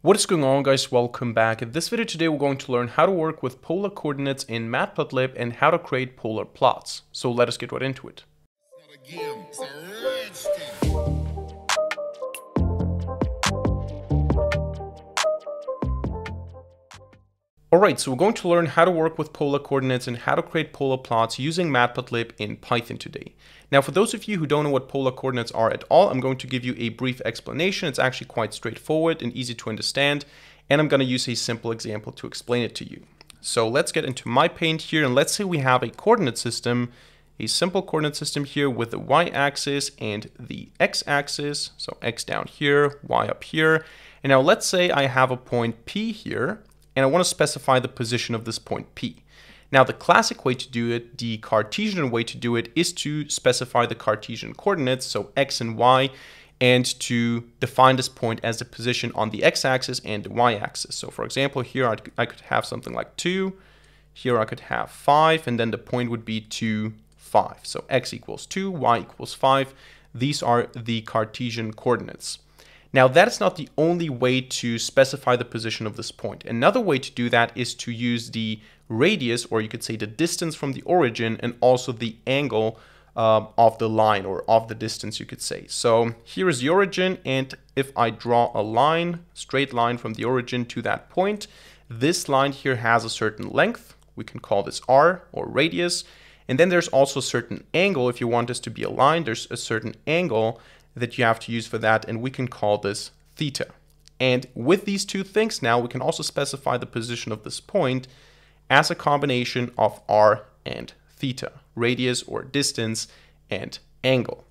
What is going on, guys? Welcome back. In this video today we're going to learn how to work with polar coordinates in Matplotlib and how to create polar plots. So let us get right into it. Alright, so we're going to learn how to work with polar coordinates and how to create polar plots using Matplotlib in Python today. Now, for those of you who don't know what polar coordinates are at all, I'm going to give you a brief explanation. It's actually quite straightforward and easy to understand, and I'm going to use a simple example to explain it to you. So let's get into my paint here, and let's say we have a coordinate system, a simple coordinate system here with the y-axis and the x-axis, so x down here, y up here. And now let's say I have a point P here, and I want to specify the position of this point P. Now, the classic way to do it, the Cartesian way to do it, is to specify the Cartesian coordinates, so x and y, and to define this point as the position on the x-axis and the y-axis. So for example, here I could have something like 2, here I could have 5, and then the point would be 2, 5. So x equals 2, y equals 5. These are the Cartesian coordinates. Now, that is not the only way to specify the position of this point. Another way to do that is to use the radius, or you could say the distance from the origin, and also the angle of the line, or of the distance, you could say. So here is the origin, and if I draw a line, straight line from the origin to that point, this line here has a certain length. We can call this r, or radius. And then there's also a certain angle. If you want this to be a line, there's a certain angle that you have to use for that, and we can call this theta. And with these two things now, we can also specify the position of this point as a combination of r and theta, radius or distance and angle.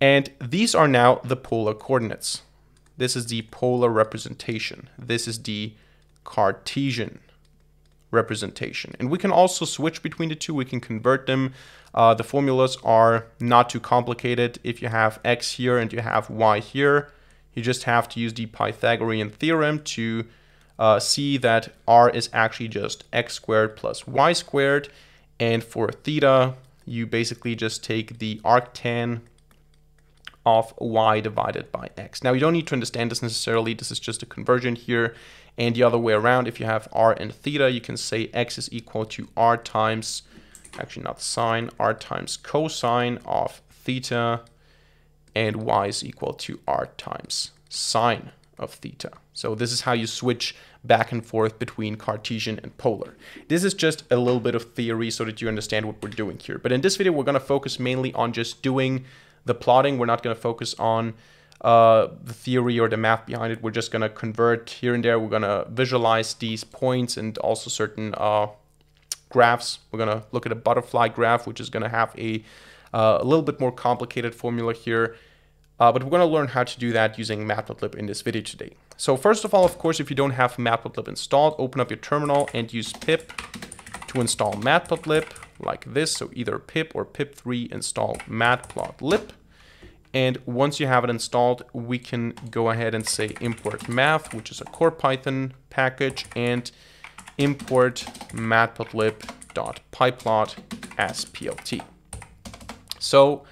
And these are now the polar coordinates. This is the polar representation. This is the Cartesian representation. And we can also switch between the two. We can convert them. The formulas are not too complicated. If you have x here and you have y here, you just have to use the Pythagorean theorem to see that r is actually just x squared plus y squared. And for theta, you basically just take the arctan of y divided by x. Now, you don't need to understand this necessarily. This is just a conversion here. And the other way around, if you have r and theta, you can say x is equal to r times, actually not sine, r times cosine of theta, and y is equal to r times sine of theta. So this is how you switch back and forth between Cartesian and polar. This is just a little bit of theory so that you understand what we're doing here. But in this video, we're going to focus mainly on just doing the plotting. We're not going to focus on the theory or the math behind it. We're just going to convert here and there. We're going to visualize these points and also certain graphs. We're going to look at a butterfly graph, which is going to have a little bit more complicated formula here. But we're going to learn how to do that using Matplotlib in this video today. So first of all, of course, if you don't have Matplotlib installed, open up your terminal and use pip to install Matplotlib like this. So either pip or pip3 install Matplotlib. And once you have it installed, we can go ahead and say import math, which is a core Python package, and import matplotlib.pyplot as plt. So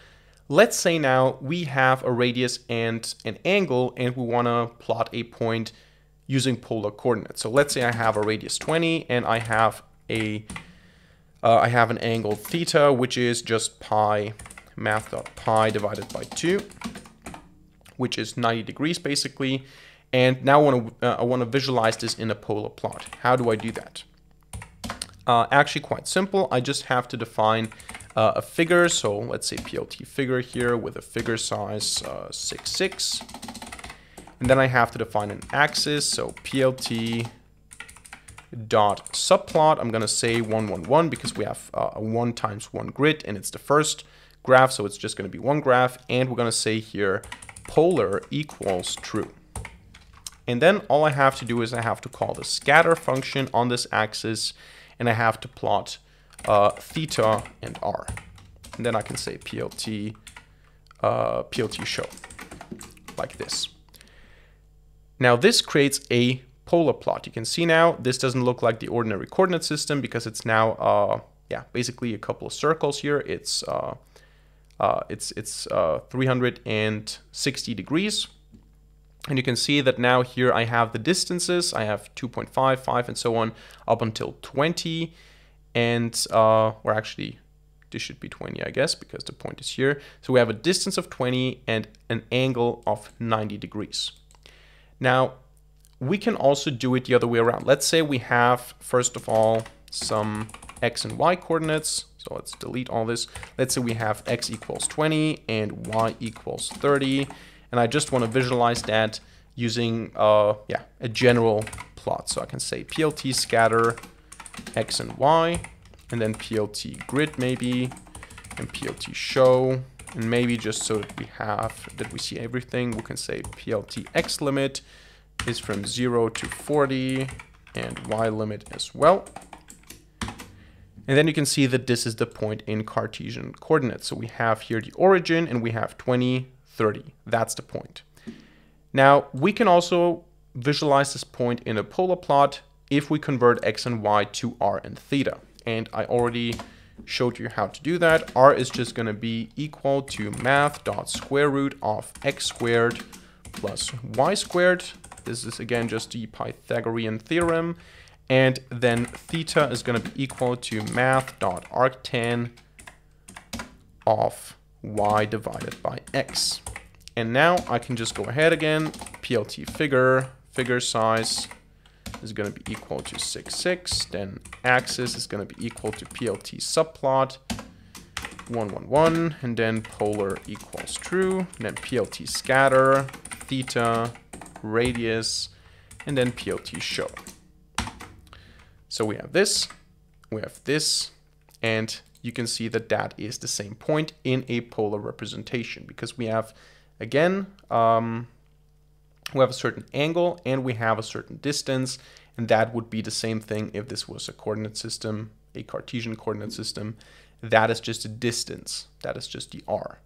let's say now we have a radius and an angle, and we want to plot a point using polar coordinates. So let's say I have a radius 20, and I have an angle theta, which is just pi math.pi divided by 2, which is 90 degrees basically. And now I want to visualize this in a polar plot. How do I do that? Actually quite simple. I just have to define a figure. So let's say plt figure here with a figure size 6, 6. And then I have to define an axis. So plt dot subplot. I'm going to say 1, 1, 1 because we have a 1 times 1 grid, and it's the first graph, so it's just going to be one graph, and we're going to say here polar equals true. And then all I have to do is I have to call the scatter function on this axis, and I have to plot theta and r. And then I can say plt show like this. Now this creates a polar plot. You can see now this doesn't look like the ordinary coordinate system because it's now basically a couple of circles here. It's 360 degrees. And you can see that now here I have the distances. I have 2.5, 5, and so on up until 20. And or actually, this should be 20, I guess, because the point is here. So we have a distance of 20 and an angle of 90 degrees. Now, we can also do it the other way around. Let's say we have, first of all, some x and y coordinates. So let's delete all this. Let's say we have x equals 20 and y equals 30. And I just want to visualize that using a general plot. So I can say plt scatter x and y, and then plt grid maybe, and plt show, and maybe just so that we see everything, we can say plt x limit is from 0 to 40, and y limit as well. And then you can see that this is the point in Cartesian coordinates. So we have here the origin, and we have 20, 30. That's the point. Now, we can also visualize this point in a polar plot if we convert x and y to r and theta. And I already showed you how to do that. R is just going to be equal to math dot square root of x squared plus y squared. This is, again, just the Pythagorean theorem. And then theta is going to be equal to math dot arctan of y divided by x. And now I can just go ahead again, plt figure size is going to be equal to 6, 6, then axis is going to be equal to plt subplot 1, 1, 1, and then polar equals true, and then plt scatter theta radius, and then plt show. So we have this, and you can see that that is the same point in a polar representation, because we have, again, we have a certain angle and we have a certain distance, and that would be the same thing if this was a coordinate system, a Cartesian coordinate system. That is just a distance. That is just the r.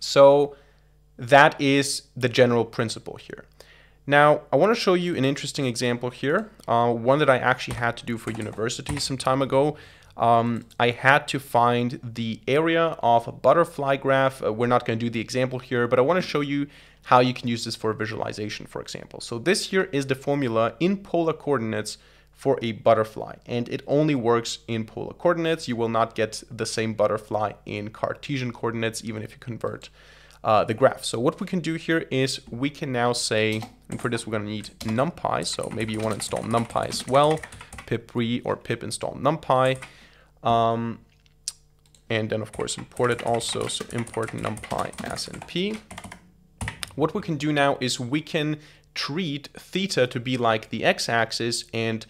So that is the general principle here. Now, I want to show you an interesting example here, one that I actually had to do for university some time ago. I had to find the area of a butterfly graph. We're not going to do the example here, but I want to show you how you can use this for visualization, for example. So this here is the formula in polar coordinates for a butterfly, and it only works in polar coordinates. You will not get the same butterfly in Cartesian coordinates, even if you convert the graph. So what we can do here is we can now say, and for this we're going to need NumPy, so maybe you want to install NumPy as well, pip re or pip install NumPy. And then of course import it also, so import NumPy as np. What we can do now is we can treat theta to be like the x-axis and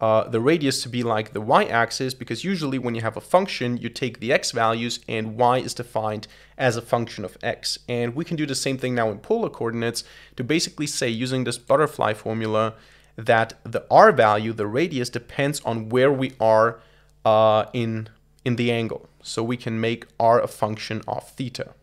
the radius to be like the y-axis, because usually when you have a function you take the x values and y is defined as a function of x. And we can do the same thing now in polar coordinates to basically say, using this butterfly formula, that the r value, the radius, depends on where we are in the angle. So we can make r a function of theta.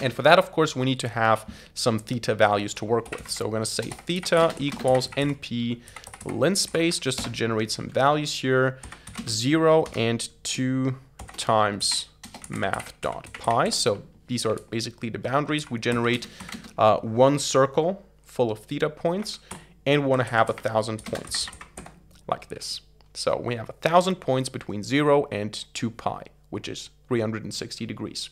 And for that, of course, we need to have some theta values to work with. So we're going to say theta equals np Linspace, just to generate some values here, 0 and 2 times math.py. So these are basically the boundaries. We generate one circle full of theta points, and we want to have 1,000 points like this. So we have 1,000 points between 0 and 2 pi, which is 360 degrees.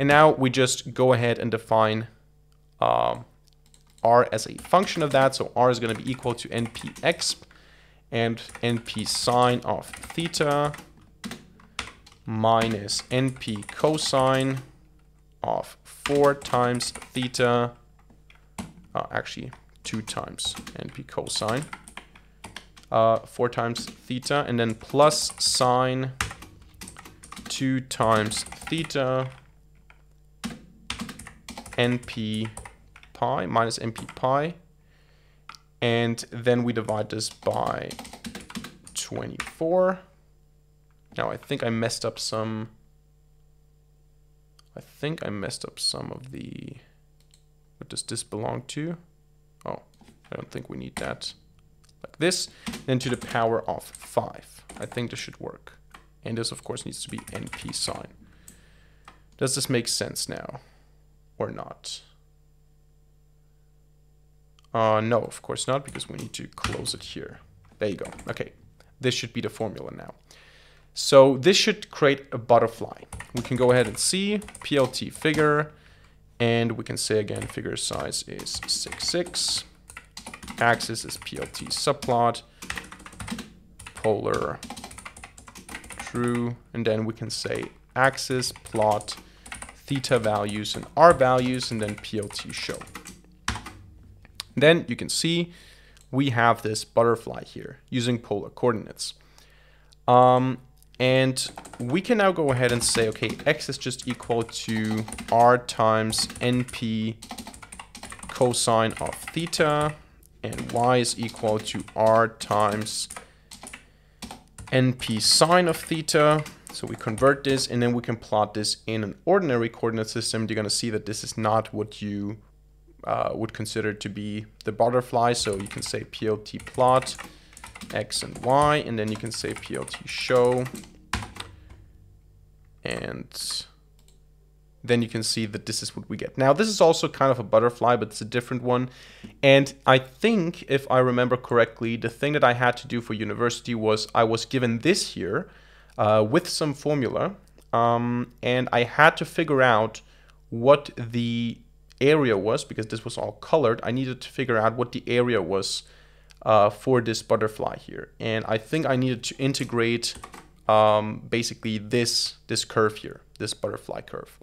And now we just go ahead and define r as a function of that. So r is going to be equal to npexp and np sine of theta minus np cosine of 4 times theta, actually 2 times np cosine. 4 times theta, and then plus sine 2 times theta np pi minus np pi, and then we divide this by 24. Now I think I messed up some of the, what does this belong to? Oh, I don't think we need that. Like this, then to the power of 5. I think this should work. And this, of course, needs to be np sine. Does this make sense now or not? No, of course not, because we need to close it here. There you go. Okay, this should be the formula now. So this should create a butterfly. We can go ahead and see plt figure, and we can say again figure size is 6, 6, axis is plt subplot, polar true, and then we can say axis plot theta values and r values, and then plt show. Then you can see we have this butterfly here using polar coordinates. And we can now go ahead and say, okay, x is just equal to r times np cosine of theta, and y is equal to r times np sine of theta. So we convert this, and then we can plot this in an ordinary coordinate system. You're going to see that this is not what you would consider to be the butterfly. So you can say plt plot x and y, and then you can say plt show, and then you can see that this is what we get. Now this is also kind of a butterfly, but it's a different one. And I think, if I remember correctly, the thing that I had to do for university was I was given this here with some formula, and I had to figure out what the area was, because this was all colored. I needed to figure out what the area was for this butterfly here. And I think I needed to integrate basically this curve here, this butterfly curve.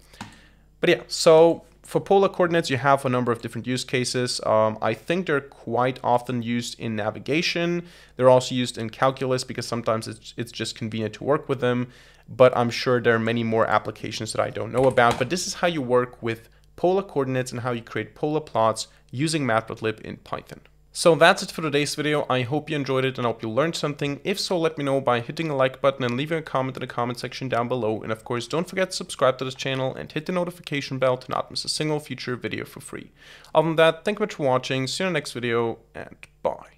But yeah, so for polar coordinates, you have a number of different use cases. I think they're quite often used in navigation. They're also used in calculus, because sometimes it's just convenient to work with them. But I'm sure there are many more applications that I don't know about. But this is how you work with polar coordinates and how you create polar plots using Matplotlib in Python. So that's it for today's video. I hope you enjoyed it and I hope you learned something. If so, let me know by hitting a like button and leaving a comment in the comment section down below. And of course, don't forget to subscribe to this channel and hit the notification bell to not miss a single future video for free. Other than that, thank you much for watching, see you in the next video, and bye.